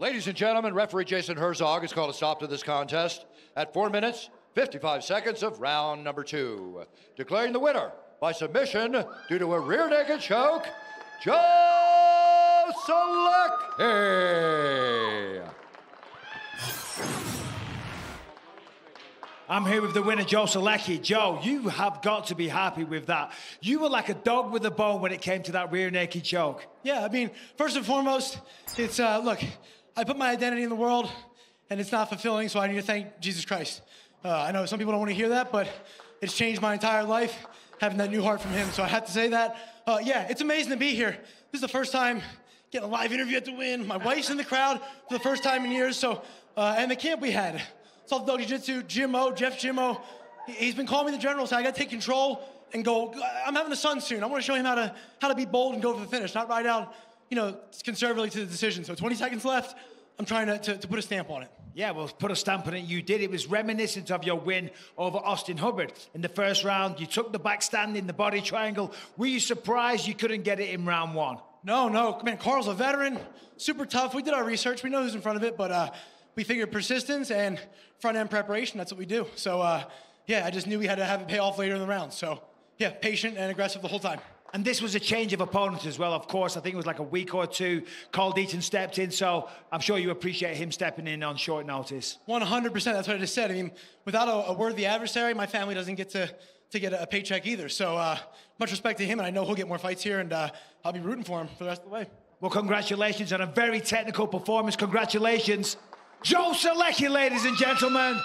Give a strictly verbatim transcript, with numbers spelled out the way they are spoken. Ladies and gentlemen, referee Jason Herzog has called a stop to this contest at four minutes, fifty-five seconds of round number two. Declaring the winner by submission due to a rear naked choke, Joe Solecki. I'm here with the winner, Joe Solecki. Joe, you have got to be happy with that. You were like a dog with a bone when it came to that rear naked choke. Yeah, I mean, first and foremost, it's, uh, look, I put my identity in the world, and it's not fulfilling, so I need to thank Jesus Christ. Uh, I know some people don't want to hear that, but it's changed my entire life, having that new heart from him, so I have to say that. Uh, yeah, it's amazing to be here. This is the first time getting a live interview at the Win. My wife's in the crowd for the first time in years, so, uh, and the camp we had. It's all Dog Jiu Jitsu, Jimmo, Jeff Jimmo. He's been calling me the general, so I gotta take control and go. I'm having a son soon. I wanna show him how to how to be bold and go for the finish, not ride out, you know, conservatively to the decision. So twenty seconds left. I'm trying to, to, to put a stamp on it. Yeah, well, put a stamp on it. You did. It was reminiscent of your win over Austin Hubbard in the first round. You took the backstand in the body triangle. Were you surprised you couldn't get it in round one? No, no. Man, Carl's a veteran, super tough. We did our research. We know who's in front of it, but uh, we figured persistence and front-end preparation, that's what we do. So, uh, yeah, I just knew we had to have it pay off later in the round. So, yeah, patient and aggressive the whole time. And this was a change of opponent as well, of course. I think it was like a week or two. Carl Deaton stepped in, so I'm sure you appreciate him stepping in on short notice. one hundred percent, that's what I just said. I mean, without a, a worthy adversary, my family doesn't get to, to get a paycheck either. So, uh, much respect to him, and I know he'll get more fights here, and uh, I'll be rooting for him for the rest of the way. Well, congratulations on a very technical performance. Congratulations. Joe Solecki, ladies and gentlemen.